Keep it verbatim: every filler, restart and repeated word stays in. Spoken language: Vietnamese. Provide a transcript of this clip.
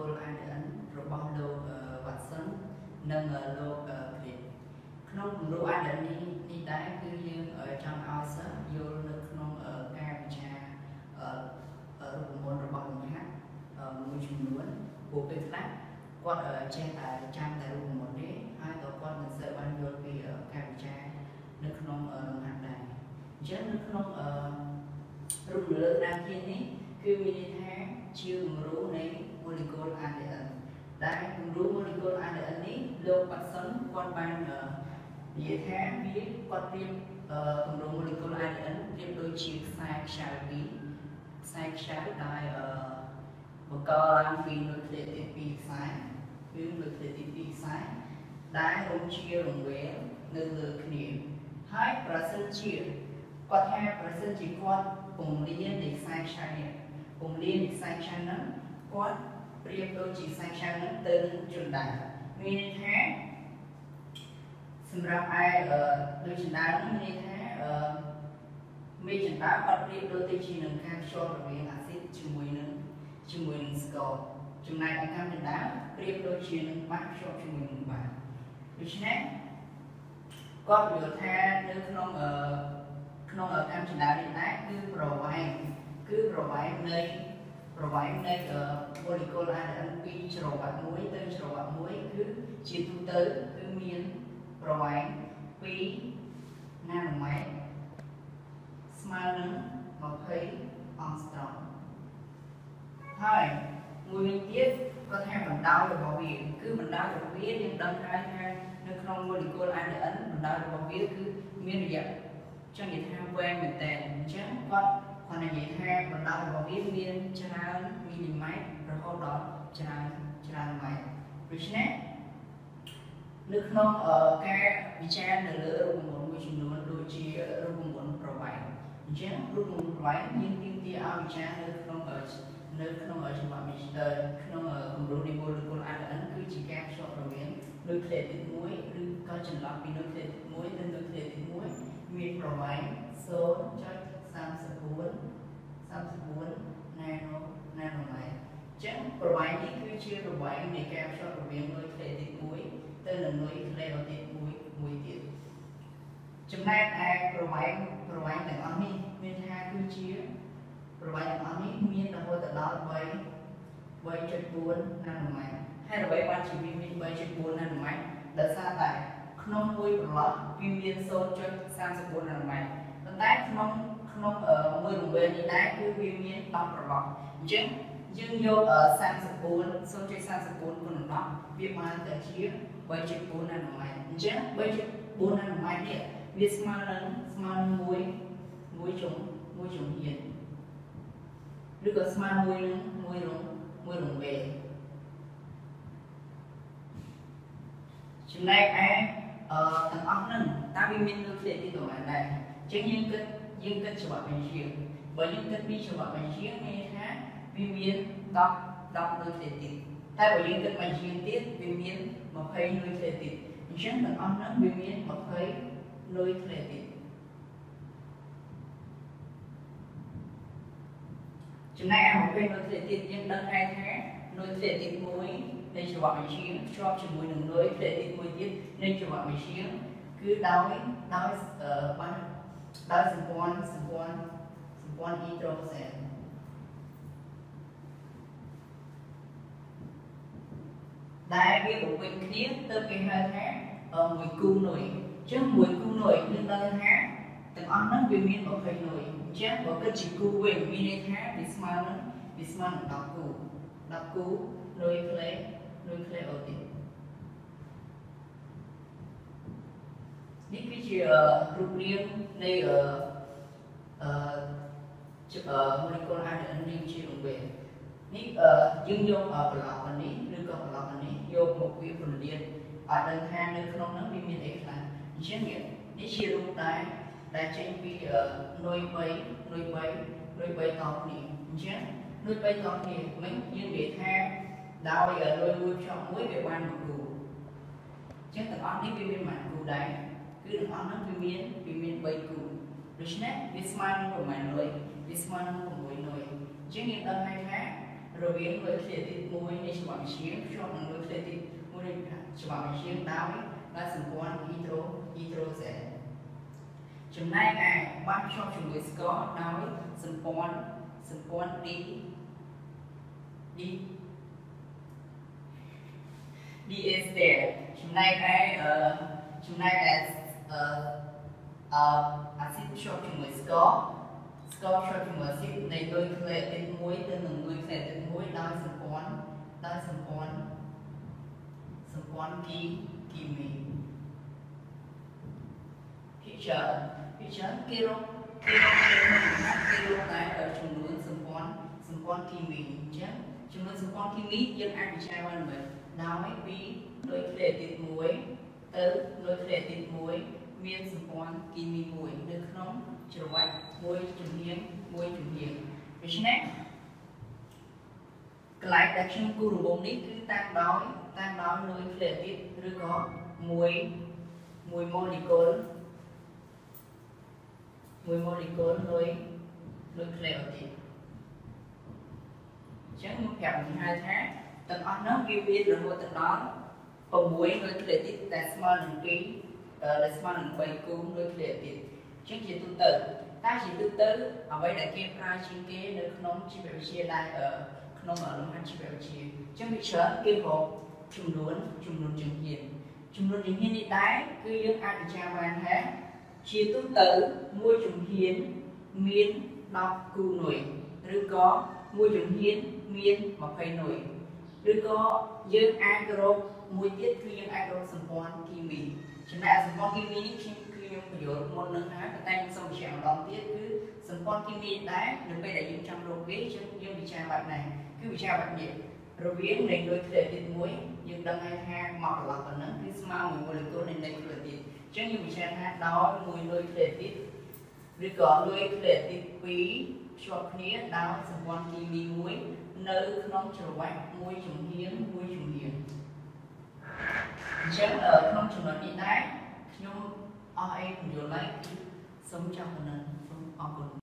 Google i đê en របស់លោកវ៉ាត់សិននិងលោកគ្រីតក្នុងគម្រោង i đê en នេះដែរគឺយើងចង់ឲ្យសើយើងក្នុងការបញ្ជារូបមន្តរបស់មនុស្សហ្នឹងហើយតើគាត់នឹងធ្វើបានយល់ពីការបញ្ជានៅក្នុងខាងដែរអញ្ចឹងនៅក្នុងខាងដែរជាគម្រោងនៃ ដែលគម្រោង i đê en នេះលោកប៉ាត់សិនគាត់បាននិយាយថាវាគាត់ព្រៀបគម្រោង molecule i đê en ព្រៀបដូចជាខ្សែខ្យល់ពីរខ្សែខ្យល់ដែលបង្កឡើងពីនុយក្លេតទីពីរខ្សែវានុយក្លេតទីពីរខ្សែដែលរំជារង្វេលនៅលើគ្នាហើយប្រសិនជាគាត់ថាប្រសិនជាគាត់ពង្លាយនៃខ្សែខ្យល់នេះពង្លាយនៃខ្សែខ្យល់ហ្នឹងគាត់ ព្រៀបដូចជាខ្សែខ្យល់នឹងទៅនឹងចំណែកមានន័យថាសម្រាប់ឯដូចចំណាំនេះថាមេចំដាគាត់ព្រៀបដូចទៅជានឹងការខ្យល់រវាងអាស៊ីតជាមួយនឹងជាមួយនឹងស្កូបចំណែកអាកាមចម្ដាព្រៀបដូចជានឹងបាក់ខ្យល់ជាមួយនឹងបាក់ដូច្នេះគាត់និយាយថានៅក្នុងក្នុងអាកាមចម្ដានេះដែរគឺប្រវែង គឺប្រវែងនៃម៉ូលេគុល i đê en បណ្ដោយរបស់វាគឺមានរយៈចង់និយាយថាវែងមែនតើអញ្ចឹងគាត់ គាត់និយាយថាបណ្ដោយរបស់វាមានច្រើនមានម៉ៃរហូតដល់ច្រើនច្រើនម៉ៃដូច្នេះនៅក្នុងការពិចារណាលើរូបមន្តមួយចំនួនដូចជារូបមន្តប្រវែងអញ្ចឹងរូបមន្តប្រវែងមានទីទីឲ្យពិចារណានៅក្នុងនៅក្នុងអសមមិត្ត សាមសិបបួនណាណូណាណូម៉ែត្រអញ្ចឹងប្រវែងនេះគឺជាប្រវែងនៃការផ្សព្វរវាង ក្នុងមួយរង្វែងនេះដែរគឺវាមាន យើង cất ច្បាប់បញ្ជាបើយើងគិតពីច្បាប់បញ្ជានេះថាវាមាន ដោយសម្ព័ន្ធសម្ព័ន្ធសម្ព័ន្ធអ៊ីដ្រូសែន ដែលវាបំពេញគ្នាទៅគេហៅថាមួយគូនុយអញ្ចឹងមួយគូនុយគឺដឹងថាទាំងអស់ហ្នឹងវាមាន នេះគឺជារូបរាងនៃអឺអឺ គឺរបស់នឹងវាមានវាមាន 3 គូដូច្នេះវាស្មើនឹងប្រមាណ một trăm វាស្មើនឹង sáu trăm អញ្ចឹងយើងដឹងហើយថារ rồi biến với thể tích môi hay sự bảo chiến cho một thể tích môi này sự bảo chiến tao là sự quan hydro hydro sẽ chừng nay ngày ba cho chúng người có nói sự quan sự quan đi đi đi is there chừng nay ngày chừng nay ngày axit cho chúng người có có cho chúng ta xin này đôi thể đến muối từ những người thể đến muối đai sừng con đai sừng con sừng con kỳ kỳ mình picture picture kilo kilo kilo này ở chúng luôn sừng con sừng con kỳ mình chứ chúng luôn sừng con kỳ mình dân anh trai quan mình nào ấy ví đôi thể đến muối tới đôi thể đến muối miên sừng con kỳ mình muối được không trở lại môi trường hiến môi trường hiến vì thế này lại đặc trưng của bồn nít cứ tan đói tan đói nuôi lệ tiết rồi có muối muối molecule muối molecule nuôi nuôi lệ tiết chẳng một cặp hai tháng tận on nó kêu biết rồi vô tận đó còn muối nuôi lệ tiết là small một ký là small một bảy cung nuôi lệ tiết chứ chỉ tương tự ta chỉ tương tự ở với đại kia ra trên kia được nông chỉ phải chia lại ở nông ở nông ăn chỉ phải chia chứ bị sợ kia hộp trùng luôn trùng luôn trùng hiền trùng luôn trùng hiền đi tái cứ những ăn cha hoàn thế chỉ tương tự mua trùng hiền miên đọc cù nổi rồi có mua trùng hiền miên mà phải nổi rồi có những agro mua tiết cứ những agro sản quan kỳ mình chúng ta sản quan kỳ mình nhưng mà dù một lần há cái tay sâu chèo đón tiết cứ sân con kim đi đá đừng bây đại dùng trong đồ ghế chứ nhưng bị cha bạn này cứ bị cha bạn nhẹ rồi biến này đôi thể tiết muối nhưng đang hai ha mọc lọc và nó cứ mau người một lần này đây rồi tiết chứ như bị cha ha đó mùi đôi thể tiết rồi có đôi thể tiết quý cho khía đó sân con kim đi muối nơi không trở quanh muối trùng hiến muối trùng hiến chứ ở không trùng nó đi đá nhưng ai cũng nhiều lấy sống trong một lần không